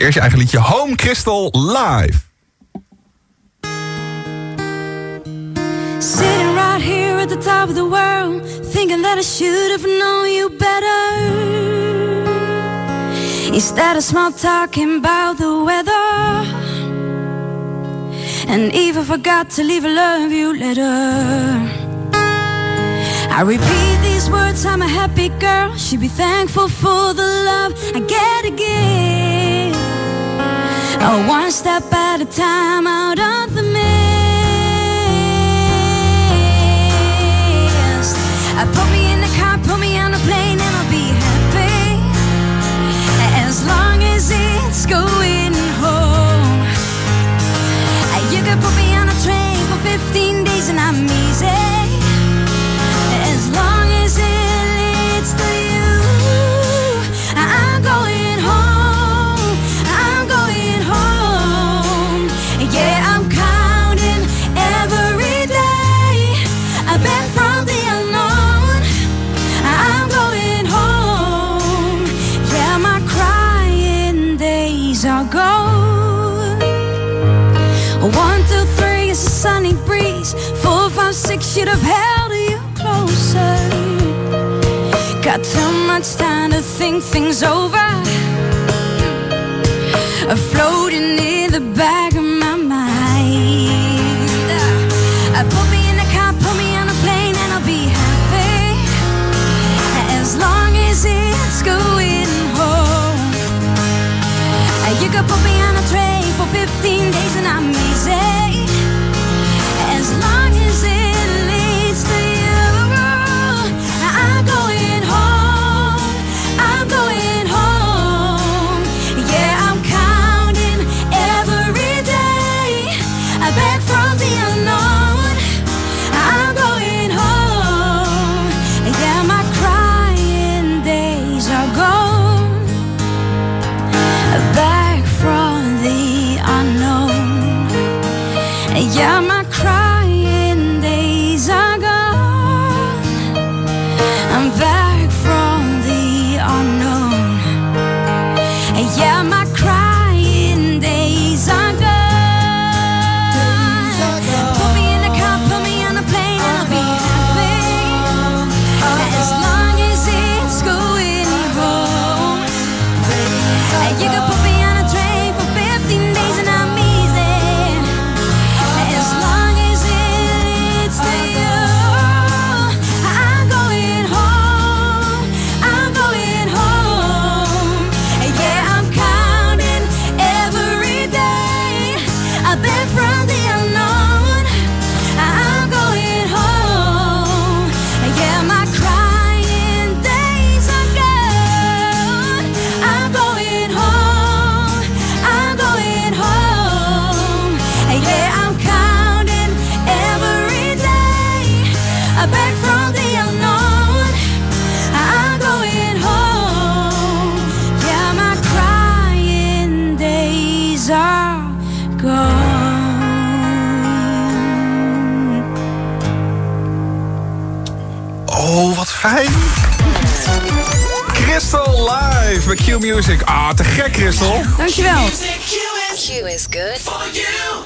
Eerst je eigen liedje Home, Krystl live. Sitting right here at the top of the world, thinking that I should have known you better. Instead of small talking about the weather, and even forgot to leave a love you letter. I repeat these words, I'm a happy girl, should be thankful for the love I get again. Oh, one step at a time out of the mist. Put me in the car, put me on a plane, and I'll be happy, as long as it's going home. You could put me on a train for 15 days and I'm easy, as long as it leads to you. I'm going home, I'm going home. Yeah, I'm counting every day I've been from the unknown. I'm going home. Yeah, my crying days are gone. 1, 2, 3 is a sunny breeze. 4, 5, 6 should have held you closer. Got too much time to think things over, floating in the back of my mind. Put me in a car, put me on a plane, and I'll be happy, as long as it's going home. You could put me on a train for 15 days and I'm easy, as long as it leads to you. I'm going home, I'm going home. Yeah, I'm counting every day back from the unknown. I'm going home. Yeah, my crying days are gone, back from the unknown. Yeah, my crying days are gone. I'm back from the unknown. Yeah, my crying days are gone. Put me in a car, put me on a plane, and I'll be happy, as long as it's going home. You can put me on a train for 15 days and I'm fijn. Krystl live bij Q Music. Ah, te gek, Krystl. Dankjewel. Q is good for you.